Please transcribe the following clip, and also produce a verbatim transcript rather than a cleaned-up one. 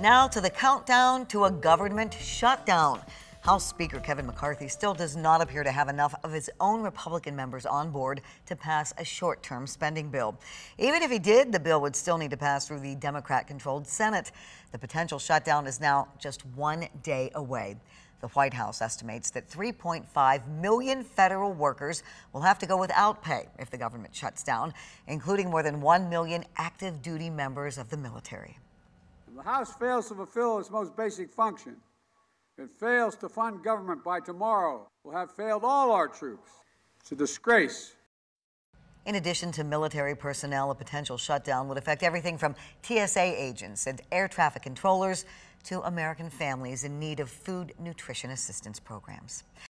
Now to the countdown to a government shutdown. House Speaker Kevin McCarthy still does not appear to have enough of his own Republican members on board to pass a short-term spending bill. Even if he did, the bill would still need to pass through the Democrat-controlled Senate. The potential shutdown is now just one day away. The White House estimates that three point five million federal workers will have to go without pay if the government shuts down, including more than one million active duty members of the military. If the House fails to fulfill its most basic function, it fails to fund government by tomorrow, we'll have failed all our troops. It's a disgrace. In addition to military personnel, a potential shutdown would affect everything from T S A agents and air traffic controllers to American families in need of food nutrition assistance programs.